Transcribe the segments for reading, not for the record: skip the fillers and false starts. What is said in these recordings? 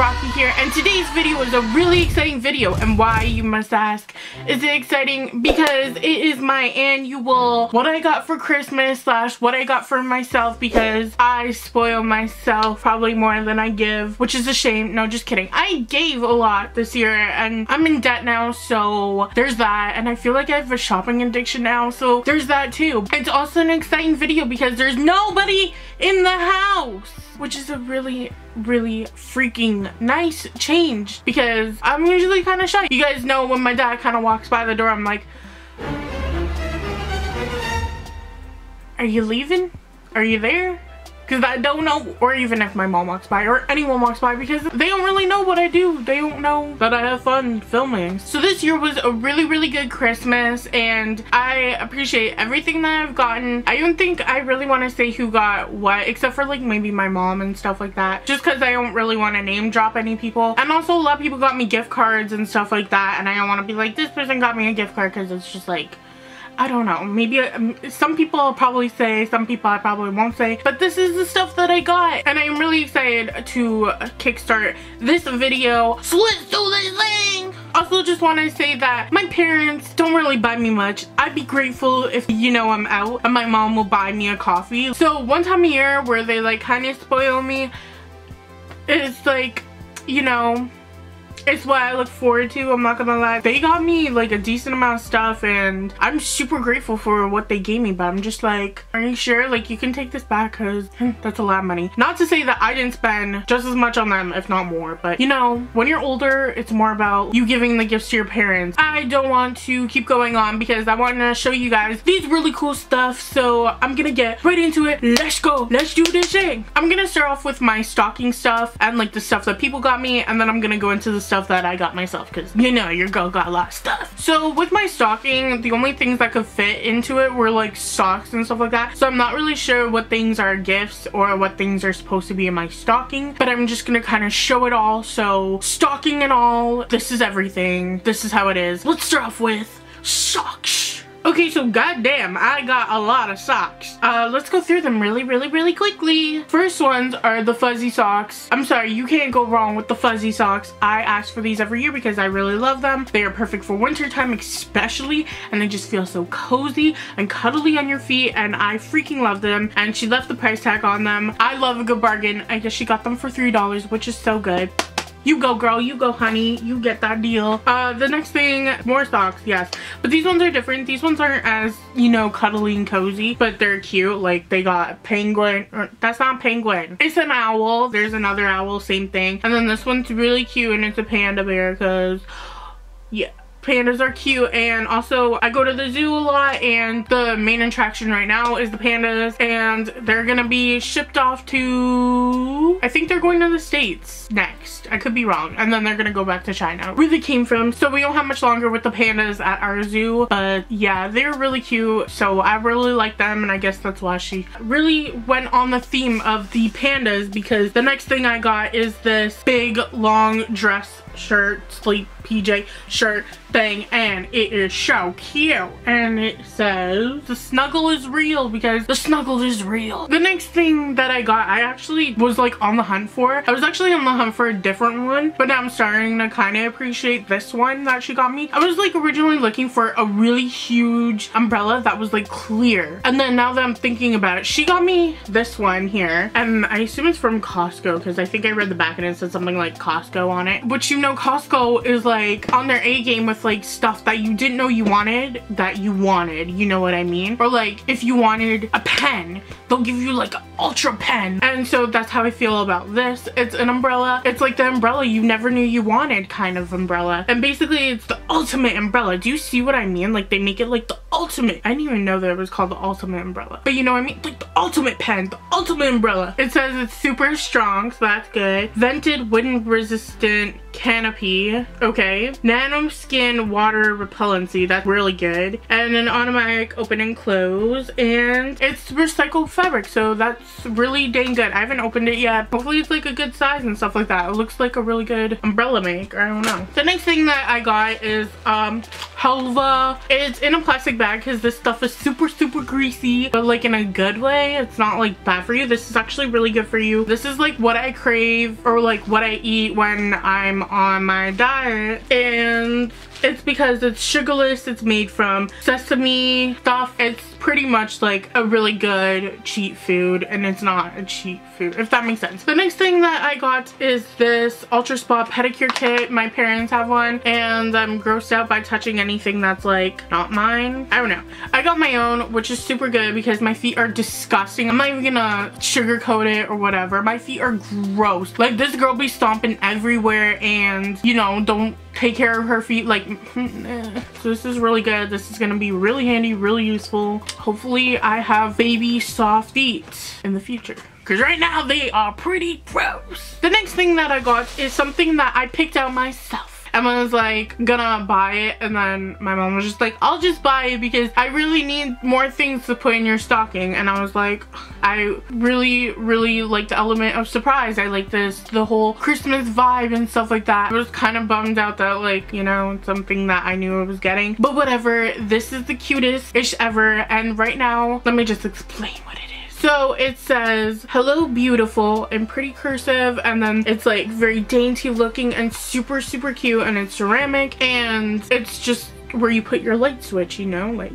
Rocky here, and today's video is a really exciting video. And why, you must ask, is it exciting? Because it is my annual what I got for Christmas slash what I got for myself, because I spoil myself probably more than I give, which is a shame. No, just kidding. I gave a lot this year and I'm in debt now, so there's that. And I feel like I have a shopping addiction now, so there's that too. It's also an exciting video because there's nobody in the house, which is a really freaking nice change because I'm usually kind of shy. You guys know when my dad kind of walks by the door, I'm like, are you leaving? Are you there? Because I don't know, or even if my mom walks by or anyone walks by, because they don't really know what I do. They don't know that I have fun filming. So this year was a really good Christmas, and I appreciate everything that I've gotten. I don't think I really want to say who got what, except for like maybe my mom and stuff like that, just because I don't really want to name drop any people. And also a lot of people got me gift cards and stuff like that, and I don't want to be like, this person got me a gift card, because it's just like, I don't know, maybe some people I'll probably say, some people I probably won't say, but this is the stuff that I got. And I'm really excited to kickstart this video. So let's do this thing! Also just want to say that my parents don't really buy me much. I'd be grateful if, you know, I'm out and my mom will buy me a coffee. So one time a year where they like kind of spoil me, it's like, you know, it's what I look forward to, I'm not gonna lie. They got me like a decent amount of stuff and I'm super grateful for what they gave me, but I'm just like, are you sure? Like, you can take this back, because that's a lot of money. Not to say that I didn't spend just as much on them, if not more, but you know, when you're older, it's more about you giving the gifts to your parents. I don't want to keep going on because I want to show you guys these really cool stuff, so I'm gonna get right into it. Let's go, let's do this thing. I'm gonna start off with my stocking stuff and like the stuff that people got me, and then I'm gonna go into the stuff that I got myself, because you know your girl got a lot of stuff. So with my stocking, the only things that could fit into it were like socks and stuff like that, so I'm not really sure what things are gifts or what things are supposed to be in my stocking, but I'm just gonna kind of show it all. So stocking and all, this is everything, this is how it is. Let's start off with socks. Okay, so goddamn, I got a lot of socks. Let's go through them really quickly. First ones are the fuzzy socks. I'm sorry, you can't go wrong with the fuzzy socks. I ask for these every year because I really love them. They are perfect for winter time especially, and they just feel so cozy and cuddly on your feet, and I freaking love them. And she left the price tag on them. I love a good bargain. I guess she got them for $3, which is so good. You go, girl, you go, honey, you get that deal. The next thing, more socks, yes, but these ones are different. These ones aren't as, you know, cuddly and cozy, but they're cute. Like, they got a penguin, or that's not a penguin, it's an owl. There's another owl, same thing. And then this one's really cute, and it's a panda bear, because yeah, pandas are cute. And also I go to the zoo a lot, and the main attraction right now is the pandas, and they're gonna be shipped off to, I think they're going to the States next, I could be wrong, and then they're gonna go back to China where they came from. So we don't have much longer with the pandas at our zoo, but yeah, they're really cute, so I really like them. And I guess that's why she really went on the theme of the pandas, because the next thing I got is this big long dress shirt, sleep PJ shirt thing, and it is so cute, and it says the snuggle is real, because the snuggle is real. The next thing that I got, I actually was like on the hunt for. I was actually on the hunt for a different one, but now I'm starting to kind of appreciate this one that she got me. I was like originally looking for a really huge umbrella that was like clear, and then now that I'm thinking about it, she got me this one here, and I assume it's from Costco, because I think I read the back and it said something like Costco on it, which, you know, Costco is like on their A game with like stuff that you didn't know you wanted that you wanted, you know what I mean? Or like if you wanted a pen, they'll give you like an ultra pen. And so that's how I feel about this. It's an umbrella. It's like the umbrella you never knew you wanted kind of umbrella, and basically it's the ultimate umbrella. Do you see what I mean? Like, they make it like the ultimate. I didn't even know that it was called the ultimate umbrella, but you know what I mean? Like the ultimate pen, the ultimate umbrella. It says it's super strong, so that's good. Vented, wooden resistant, Canopy. Okay. Nano Skin Water Repellency. That's really good. And an automatic open and close. And it's recycled fabric, so that's really dang good. I haven't opened it yet. Hopefully it's like a good size and stuff like that. It looks like a really good umbrella make. I don't know. The next thing that I got is halva. It's in a plastic bag because this stuff is super greasy, but like in a good way. It's not like bad for you. This is actually really good for you. This is like what I crave, or like what I eat when I'm on my diet, and it's because it's sugarless. It's made from sesame stuff. It's pretty much like a really good cheat food, and it's not a cheat food, if that makes sense. The next thing that I got is this Ultra Spa pedicure kit. My parents have one, and I'm grossed out by touching anything that's like not mine. I don't know. I got my own, which is super good because my feet are disgusting. I'm not even gonna sugarcoat it or whatever. My feet are gross. Like, this girl be stomping everywhere and, you know, don't take care of her feet. Like, so this is really good. This is gonna be really handy, really useful. Hopefully I have baby soft feet in the future, because right now they are pretty gross. The next thing that I got is something that I picked out myself. Emma was like gonna buy it, and then my mom was just like, I'll just buy it because I really need more things to put in your stocking. And I was like, I really like the element of surprise. I like the whole Christmas vibe and stuff like that. I was kind of bummed out that, like, you know, something that I knew I was getting, but whatever. This is the cutest ish ever, and right now let me just explain what it is. So it says, hello beautiful, in pretty cursive, and then it's like very dainty looking and super cute, and it's ceramic, and it's just where you put your light switch, you know, like.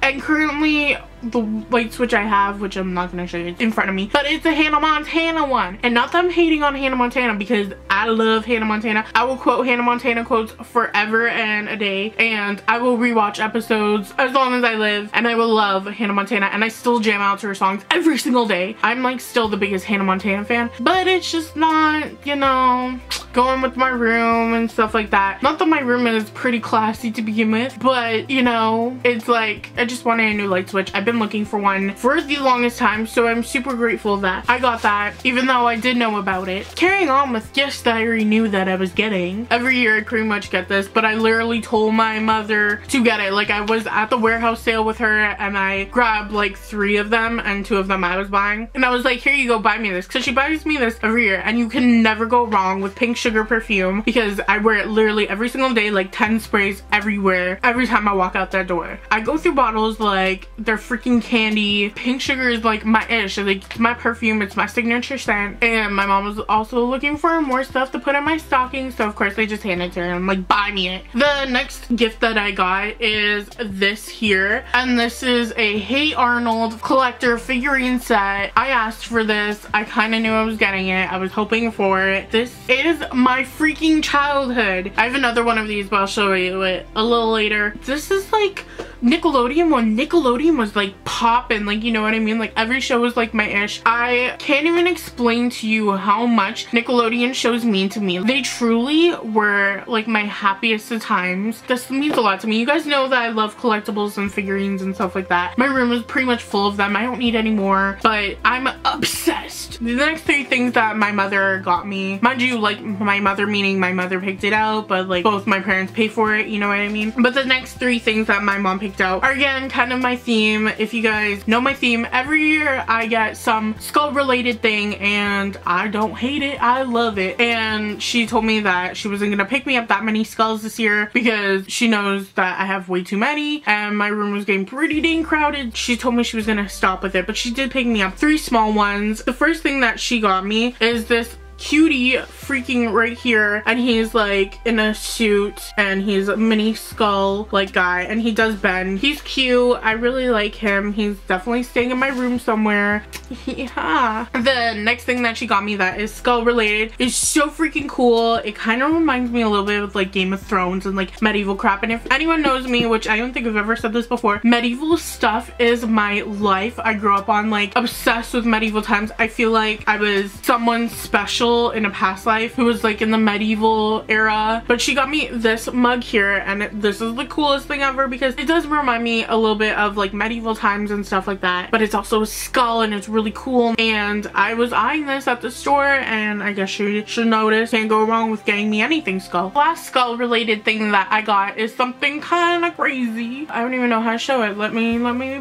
And currently the light switch I have, which I'm not gonna show you in front of me, but it's a Hannah Montana one. And not that I'm hating on Hannah Montana, because I love Hannah Montana. I will quote Hannah Montana quotes forever and a day, and I will rewatch episodes as long as I live, and I will love Hannah Montana, and I still jam out to her songs every single day. I'm like still the biggest Hannah Montana fan, but it's just not, you know, going with my room and stuff like that. Not that my room is pretty classy to begin with, but, you know, it's like I just wanted a new light switch. I've been looking for one for the longest time, so I'm super grateful that I got that, even though I did know about it. Carrying on with gifts that I already knew that I was getting, every year I pretty much get this, but I literally told my mother to get it. Like, I was at the warehouse sale with her, and I grabbed like 3 of them, and 2 of them I was buying, and I was like, here you go, buy me this, because she buys me this every year, and you can never go wrong with Pink Sugar perfume, because I wear it literally every single day, like 10 sprays everywhere, every time I walk out that door. I go through bottles like they're freaking candy. Pink Sugar is like my ish. Like, it's my perfume. It's my signature scent. And my mom was also looking for more stuff to put in my stocking, so of course I just handed it to her, and I'm like, buy me it. The next gift that I got is this here, and this is a Hey Arnold collector figurine set. I asked for this. I kind of knew I was getting it. I was hoping for it. This is my freaking childhood. I have another one of these, but I'll show you it a little later. This is like Nickelodeon, when Nickelodeon was like poppin', like, you know what I mean? Like, every show was like my ish. I can't even explain to you how much Nickelodeon shows mean to me. They truly were like my happiest of times. This means a lot to me. You guys know that I love collectibles and figurines and stuff like that. My room is pretty much full of them. I don't need any more, but I'm obsessed. The next 3 things that my mother got me, mind you, like my mother meaning my mother picked it out, but like both my parents pay for it, you know what I mean? But the next 3 things that my mom picked out are again kind of my theme. If you guys know my theme, every year I get some skull related thing, and I don't hate it, I love it. And she told me that she wasn't gonna pick me up that many skulls this year because she knows that I have way too many, and my room was getting pretty dang crowded. She told me she was gonna stop with it, but she did pick me up 3 small ones. The first thing that she got me is this cutie freaking right here, and he's like in a suit, and he's a mini skull like guy, and he does bend. He's cute. I really like him. He's definitely staying in my room somewhere. Yeah. The next thing that she got me that is skull related is so freaking cool. It kind of reminds me a little bit of like Game of Thrones and like medieval crap, and if anyone knows me, which I don't think I've ever said this before, medieval stuff is my life. I grew up on like obsessed with medieval times. I feel like I was someone special girl in a past life who was like in the medieval era, but she got me this mug here, and this is the coolest thing ever because it does remind me a little bit of like medieval times and stuff like that, but it's also a skull and it's really cool. And I was eyeing this at the store, and I guess you should notice, can't go wrong with getting me anything skull. The last skull related thing that I got is something kind of crazy. I don't even know how to show it. Let me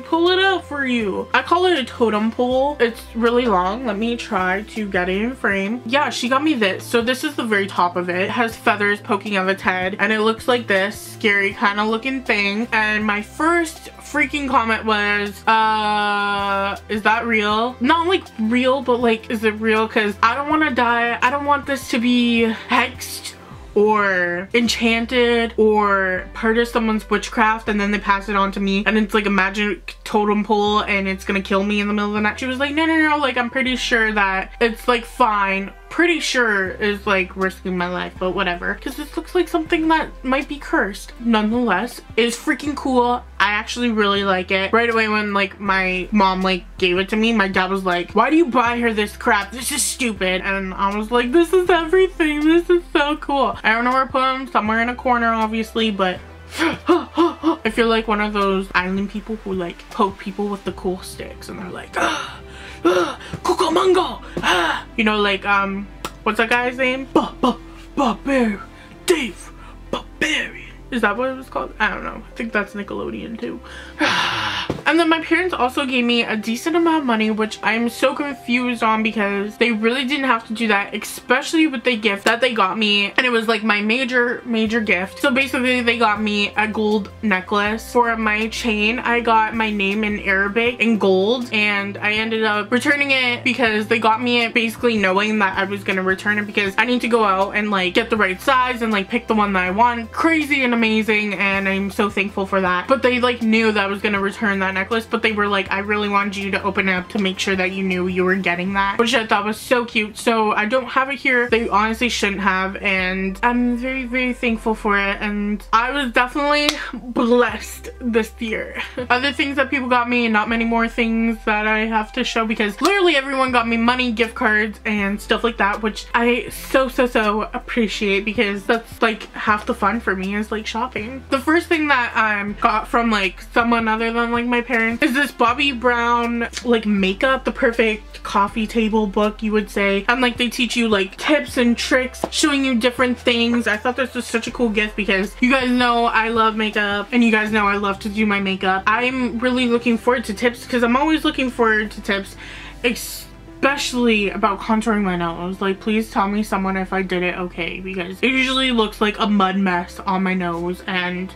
pull it out for you. I call it a totem pole. It's really long. Let me try to get it in frame. Yeah, she got me this. So this is the very top of it. It has feathers poking out of its head, and it looks like this scary kind of looking thing. And my first freaking comment was, is that real? Not like real, but like, is it real? Because I don't want to die. I don't want this to be hexed or enchanted or part of someone's witchcraft and then they pass it on to me and it's like a magic totem pole and it's gonna kill me in the middle of the night. She was like, no, no, no, like I'm pretty sure that it's like fine. Pretty sure is like risking my life, but whatever, because this looks like something that might be cursed. Nonetheless, it is freaking cool. I actually really like it. Right away when like my mom like gave it to me, my dad was like, why do you buy her this crap? This is stupid. And I was like, this is everything. This is so cool. I don't know where to put them, somewhere in a corner obviously, but I feel like one of those island people who like poke people with the cool sticks and they're like, Cucamongo! You know, like, what's that guy's name? Barbarian. Dave Barbarian. Is that what it was called? I don't know. I think that's Nickelodeon too. And then my parents also gave me a decent amount of money, which I'm so confused on because they really didn't have to do that, especially with the gift that they got me. And it was like my major gift. So basically they got me a gold necklace. For my chain, I got my name in Arabic in gold, and I ended up returning it because they got me it basically knowing that I was going to return it because I need to go out and like get the right size and like pick the one that I want. Crazy and amazing, and I'm so thankful for that. But they like knew that I was going to return that necklace, but they were like, I really wanted you to open it up to make sure that you knew you were getting that, which I thought was so cute. So I don't have it here. They honestly shouldn't have, and I'm very, very thankful for it, and I was definitely blessed this year. Other things that people got me, not many more things that I have to show because literally everyone got me money, gift cards, and stuff like that, which I so appreciate because that's like half the fun for me is like shopping. The first thing that I got from like someone other than like my parents is this Bobbi Brown like makeup, the perfect coffee table book you would say, and like they teach you like tips and tricks showing you different things. I thought this was such a cool gift because you guys know I love makeup and you guys know I love to do my makeup. I'm really looking forward to tips because I'm always looking forward to tips, especially about contouring my nose. Like, please tell me someone if I did it okay because it usually looks like a mud mess on my nose. And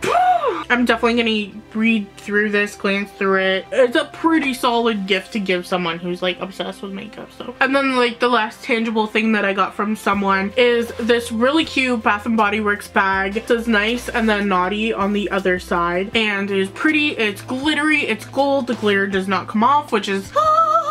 I'm definitely gonna read through this, glance through it. It's a pretty solid gift to give someone who's like obsessed with makeup. So, and then like the last tangible thing that I got from someone is this really cute Bath and Body Works bag. It says nice and then naughty on the other side, and it is pretty, it's glittery, it's gold, the glitter does not come off, which is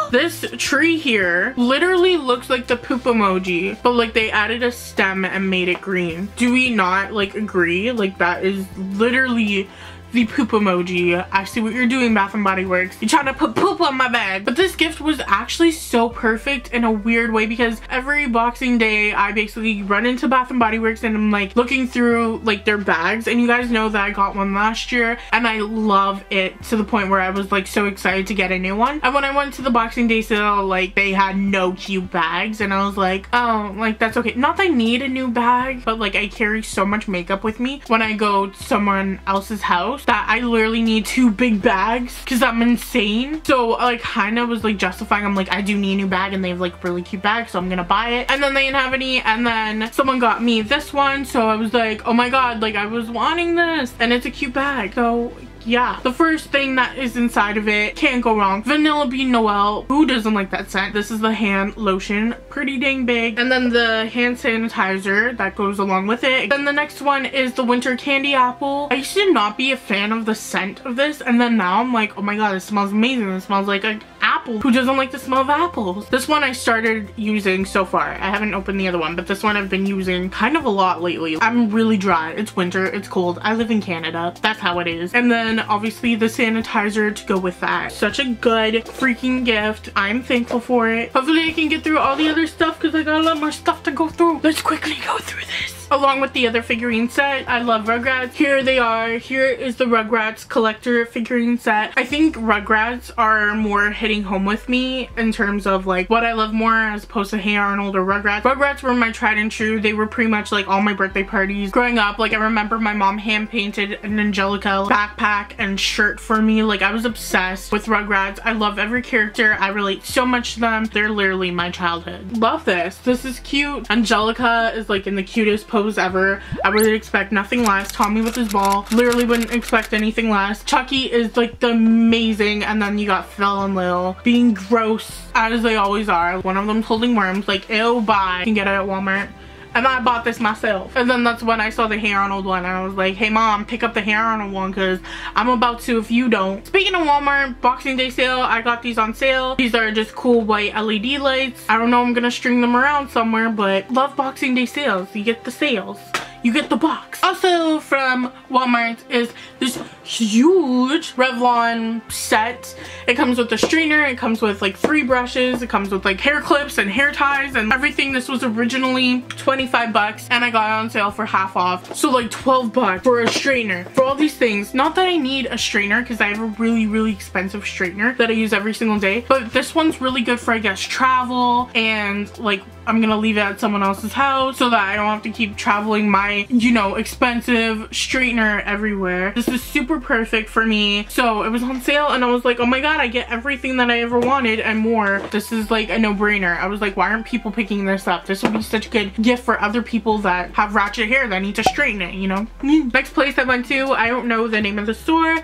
this tree here literally looks like the poop emoji, but like they added a stem and made it green. Do we not like agree? Like that is literally the poop emoji. I see what you're doing, Bath and Body Works. You're trying to put poop on my bed. But this gift was actually so perfect in a weird way because every Boxing Day I basically run into Bath and Body Works and I'm like looking through like their bags, and you guys know that I got one last year and I love it to the point where I was like so excited to get a new one. And when I went to the Boxing Day sale, like they had no cute bags and I was like, oh, like that's okay. Not that I need a new bag, but like I carry so much makeup with me when I go to someone else's house that I literally need two big bags because I'm insane. So like Hannah was like justifying, I'm like, I do need a new bag and they have like really cute bags, so I'm gonna buy it. And then they didn't have any, and then someone got me this one, so I was like, oh my god, like I was wanting this, and it's a cute bag. So yeah, the first thing that is inside of it, can't go wrong. Vanilla Bean Noel. Who doesn't like that scent? This is the hand lotion. Pretty dang big. And then the hand sanitizer that goes along with it. Then the next one is the Winter Candy Apple. I used to not be a fan of the scent of this, and then now I'm like, oh my god, it smells amazing. It smells like an apple. apple. Who doesn't like the smell of apples? This one I started using so far. I haven't opened the other one, but this one I've been using kind of a lot lately. I'm really dry. It's winter. It's cold. I live in Canada. That's how it is. And then obviously the sanitizer to go with that. Such a good freaking gift. I'm thankful for it. Hopefully I can get through all the other stuff because I got a lot more stuff to go through. Let's quickly go through this. Along with the other figurine set, I love Rugrats. Here they are. Here is the Rugrats collector figurine set. I think Rugrats are more hitting home with me in terms of like what I love more as opposed to Hey Arnold or Rugrats. Rugrats were my tried and true. They were pretty much like all my birthday parties. Growing up, like I remember my mom hand painted an Angelica backpack and shirt for me. Like I was obsessed with Rugrats. I love every character. I relate so much to them. They're literally my childhood. Love this. This is cute. Angelica is like in the cutest pose ever. I would expect nothing less. Tommy with his ball. Literally wouldn't expect anything less. Chucky is like the amazing, and then you got Phil and Lil being gross as they always are. One of them's holding worms. Like ew, bye. You can get it at Walmart. And I bought this myself. And then that's when I saw the Hey Arnold one. And I was like, hey mom, pick up the Hey Arnold one because I'm about to if you don't. Speaking of Walmart, Boxing Day sale, I got these on sale. These are just cool white LED lights. I don't know, I'm going to string them around somewhere, but love Boxing Day sales. You get the sales. You get the box. Also from Walmart is this huge Revlon set. It comes with a strainer. It comes with like 3 brushes. It comes with like hair clips and hair ties and everything. This was originally 25 bucks and I got it on sale for half off. So like 12 bucks for a strainer. For all these things. Not that I need a strainer because I have a really, really expensive strainer that I use every single day. But this one's really good for, I guess, travel and like I'm gonna leave it at someone else's house so that I don't have to keep traveling my, you know, expensive straightener everywhere. This is super perfect for me. So it was on sale and I was like, oh my god, I get everything that I ever wanted and more. This is like a no-brainer. I was like, why aren't people picking this up? This would be such a good gift for other people that have ratchet hair that need to straighten it, you know? Next place I went to, I don't know the name of the store,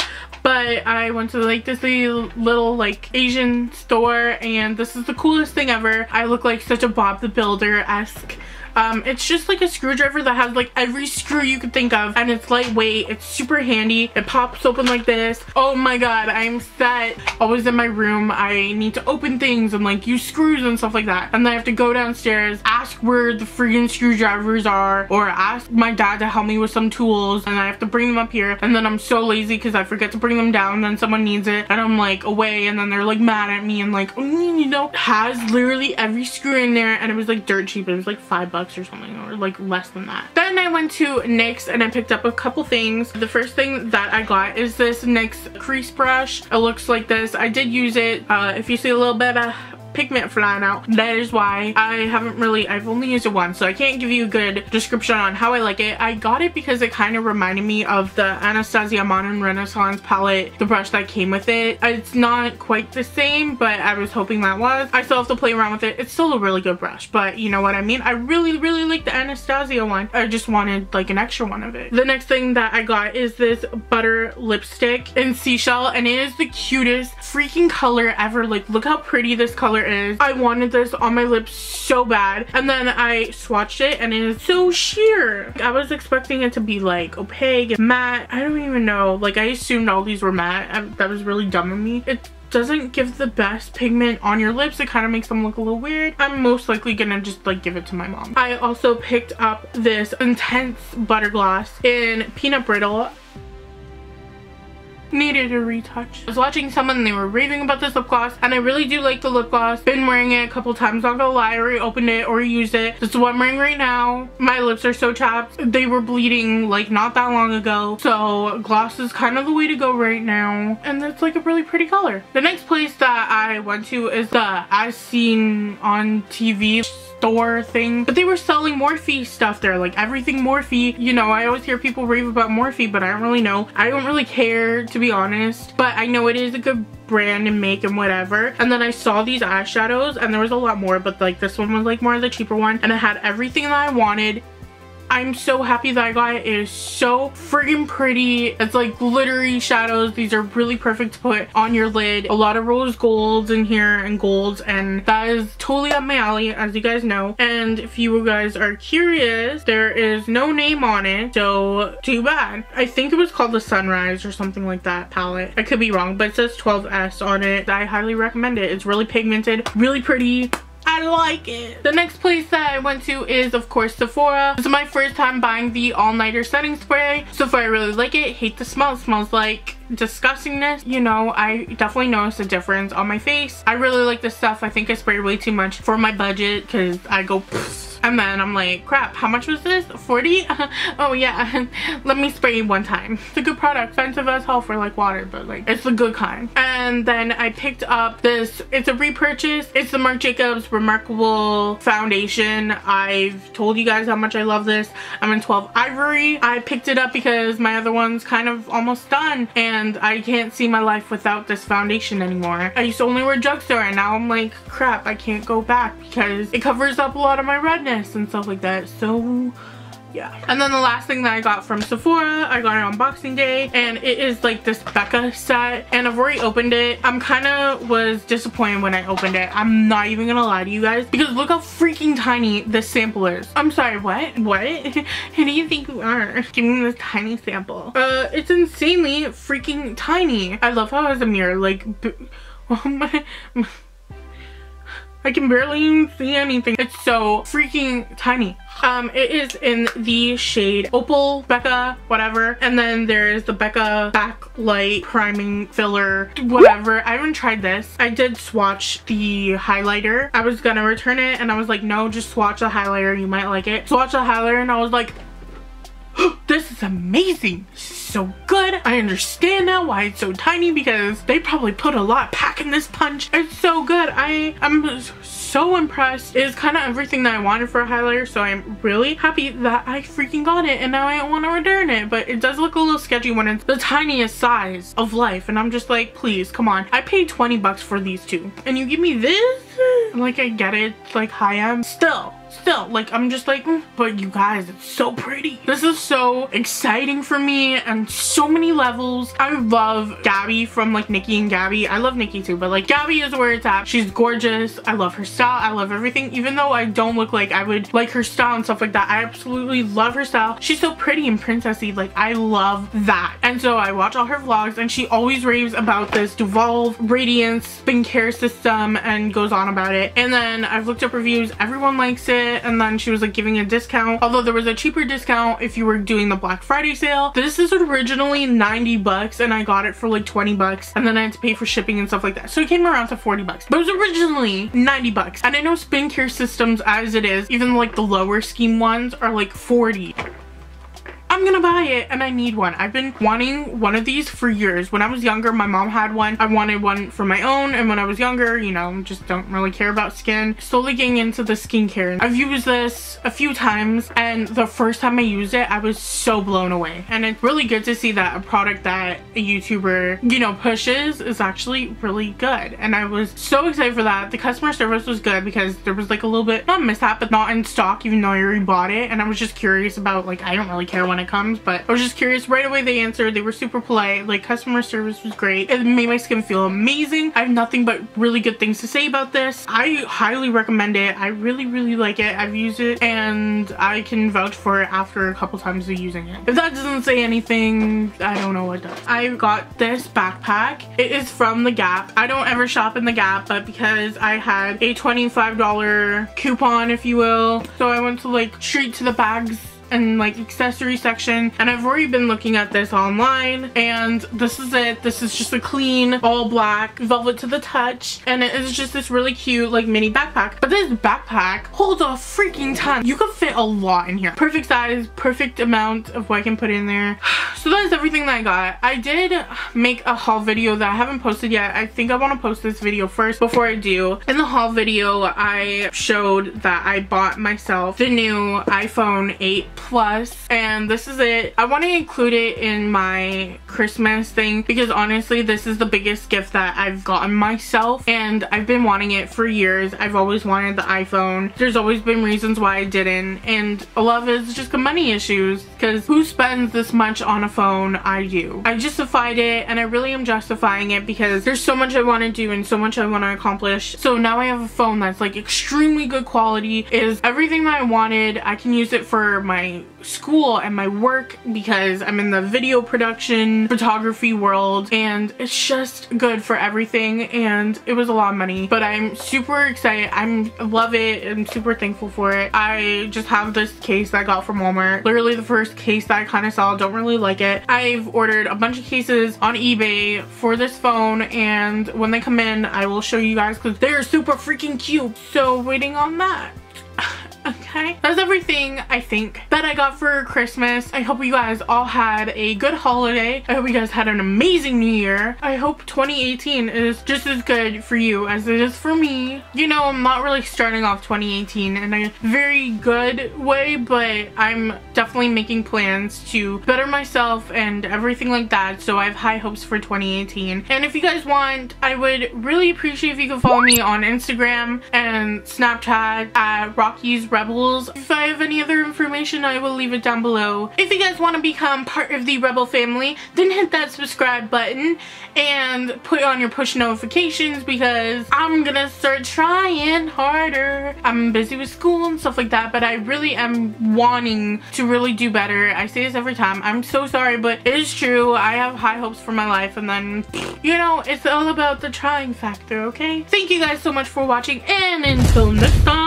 but I went to like this little like Asian store and this is the coolest thing ever. I look like such a Bob the Builder-esque. It's just like a screwdriver that has like every screw you could think of and it's lightweight. It's super handy. It pops open like this. Oh my god, I'm set. Always in my room I need to open things and like use screws and stuff like that, and then I have to go downstairs, ask where the freaking screwdrivers are, or ask my dad to help me with some tools, and I have to bring them up here, and then I'm so lazy because I forget to bring them down, and then someone needs it and I'm like away, and then they're like mad at me and like, you know. It has literally every screw in there and it was like dirt cheap. It was like $5 or something, or like less than that. Then I went to NYX and I picked up a couple things. The first thing that I got is this NYX crease brush. It looks like this. I did use it. If you see a little bit of pigment flying out, that is why. I've only used it once, so I can't give you a good description on how I like it. I got it because it kind of reminded me of the Anastasia Modern Renaissance palette, the brush that came with it. It's not quite the same, but I was hoping that was. I still have to play around with it. It's still a really good brush, but you know what I mean. I really, really like the Anastasia one. I just wanted like an extra one of it. The next thing that I got is this butter lipstick in seashell, and it is the cutest freaking color ever. Like, look how pretty this color is. I wanted this on my lips so bad, and then I swatched it and it is so sheer. Like, I was expecting it to be like opaque and matte. I don't even know, like I assumed all these were matte. That was really dumb of me. It doesn't give the best pigment on your lips. It kind of makes them look a little weird. I'm most likely gonna just like give it to my mom. I also picked up this intense butter gloss in Peanut Brittle. Needed a retouch. I was watching someone and they were raving about this lip gloss, and I really do like the lip gloss. Been wearing it a couple times, not gonna lie. I already opened it or used it. This is what I'm wearing right now. My lips are so chapped. They were bleeding like not that long ago, so gloss is kind of the way to go right now, and that's like a really pretty color. The next place that I went to is the As Seen on TV store thing, but they were selling Morphe stuff there, like everything Morphe. You know, I always hear people rave about Morphe, but I don't really know. I don't really care, to be honest, but I know it is a good brand and make and whatever. And then I saw these eyeshadows and there was a lot more, but like this one was like more of the cheaper one, and it had everything that I wanted I'm so happy that I got it. It is so freaking pretty. It's like glittery shadows. These are really perfect to put on your lid. A lot of rose golds in here and golds, and that is totally up my alley, as you guys know. And if you guys are curious, there is no name on it, so too bad. I think it was called the Sunrise or something like that palette. I could be wrong, but it says 12S on it. I highly recommend it. It's really pigmented, really pretty. I like it. The next place that I went to is, of course, Sephora. This is my first time buying the all-nighter setting spray. So far I really like it. Hate the smell. It smells like disgustingness. You know, I definitely noticed a difference on my face. I really like this stuff. I think I sprayed way too much for my budget because I go pfft. And then I'm like, crap, how much was this? 40? Oh yeah, let me spray one time. It's a good product, expensive as hell for like water, but like it's the good kind. And then I picked up this, it's a repurchase. It's the Marc Jacobs Remarkable Foundation. I've told you guys how much I love this. I'm in 12 Ivory. I picked it up because my other one's kind of almost done and I can't see my life without this foundation anymore. I used to only wear drugstore and now I'm like, crap, I can't go back because it covers up a lot of my redness and stuff like that. So yeah. And then the last thing that I got from Sephora, I got it on Boxing Day, and it is like this Becca set, and I've already opened it. I'm kind of was disappointed when I opened it. I'm not even gonna lie to you guys, because look how freaking tiny this sample is. I'm sorry, what? What? Who do you think you are? Give me this tiny sample. It's insanely freaking tiny. I love how it has a mirror, like, oh my I can barely even see anything. It's so freaking tiny. It is in the shade Opal, Becca, whatever. And then there's the Becca Backlight Priming Filler, whatever. I haven't tried this. I did swatch the highlighter. I was gonna return it and I was like, no, just swatch the highlighter, you might like it. Swatch the highlighter and I was like, this is amazing. This is so good. I understand now why it's so tiny, because they probably put a lot pack in this punch. It's so good. I'm so impressed. It's kind of everything that I wanted for a highlighter, so I'm really happy that I freaking got it, and now I don't want to return it. But it does look a little sketchy when it's the tiniest size of life, and I'm just like, please, come on. I paid 20 bucks for these two and you give me this? Like, I get it, like high-end, still like I'm just like, but you guys, it's so pretty. This is so exciting for me and so many levels. I love Gabby from like Nikki and Gabby. I love Nikki too, but like Gabby is where it's at. She's gorgeous. I love her style. I love everything. Even though I don't look like I would like her style and stuff like that, I absolutely love her style. She's so pretty and princessy. Like, I love that. And so I watch all her vlogs and she always raves about this Devolve Radiance skincare system and goes on about it. And then I've looked up reviews. Everyone likes it. And then she was like giving a discount, although there was a cheaper discount if you were doing the Black Friday sale. This is originally 90 bucks and I got it for like 20 bucks and then I had to pay for shipping and stuff like that, so it came around to 40 bucks, but it was originally 90 bucks. And I know skincare systems as it is, even like the lower scheme ones are like 40. I'm gonna buy it and I need one. I've been wanting one of these for years. When I was younger, my mom had one. I wanted one for my own, and when I was younger, you know, just don't really care about skin. Slowly getting into the skincare. I've used this a few times and the first time I used it, I was so blown away. And it's really good to see that a product that a YouTuber, you know, pushes is actually really good. And I was so excited for that. The customer service was good because there was like a little bit, not mishap, but not in stock, even though I already bought it. And I was just curious about, like, I don't really care when I comes, but I was just curious. Right away they answered. They were super polite. Like, customer service was great. It made my skin feel amazing. I have nothing but really good things to say about this. I highly recommend it. I really, really like it. I've used it and I can vouch for it after a couple times of using it. If that doesn't say anything, I don't know what does. I got this backpack. It is from the Gap. I don't ever shop in the Gap, but because I had a $25 coupon, if you will, so I went to like straight to the bags and like accessory section, and I've already been looking at this online, and this is it. This is just a clean all black velvet to the touch, and it is just this really cute like mini backpack. But this backpack holds a freaking ton. You can fit a lot in here. Perfect size, perfect amount of what I can put in there. So that is everything that I got. I did make a haul video that I haven't posted yet. I think I want to post this video first before I do. In the haul video, I showed that I bought myself the new iPhone 8 Plus Plus, and this is it. I want to include it in my Christmas thing because honestly this is the biggest gift that I've gotten myself, and I've been wanting it for years. I've always wanted the iPhone. There's always been reasons why I didn't, and a lot of it is just the money issues because who spends this much on a phone? I do. I justified it, and I really am justifying it because there's so much I want to do and so much I want to accomplish. So now I have a phone that's like extremely good quality, is everything that I wanted. I can use it for my school and my work because I'm in the video production photography world, and it's just good for everything, and it was a lot of money, but I'm super excited. I love it. I'm super thankful for it. I just have this case that I got from Walmart, literally the first case that I kind of saw. Don't really like it. I've ordered a bunch of cases on eBay for this phone, and when they come in I will show you guys because they're super freaking cute, so waiting on that. Okay, that's everything I think that I got for Christmas. I hope you guys all had a good holiday. I hope you guys had an amazing new year. I hope 2018 is just as good for you as it is for me. You know, I'm not really starting off 2018 in a very good way, but I'm definitely making plans to better myself and everything like that, so I have high hopes for 2018. And if you guys want, I would really appreciate if you could follow me on Instagram and Snapchat at Rockys Rebels. If I have any other information, I will leave it down below. If you guys want to become part of the Rebel family, then hit that subscribe button and put on your push notifications because I'm gonna start trying harder. I'm busy with school and stuff like that, but I really am wanting to really do better. I say this every time. I'm so sorry, but it is true. I have high hopes for my life, and then, you know, it's all about the trying factor, okay? Thank you guys so much for watching, and until next time.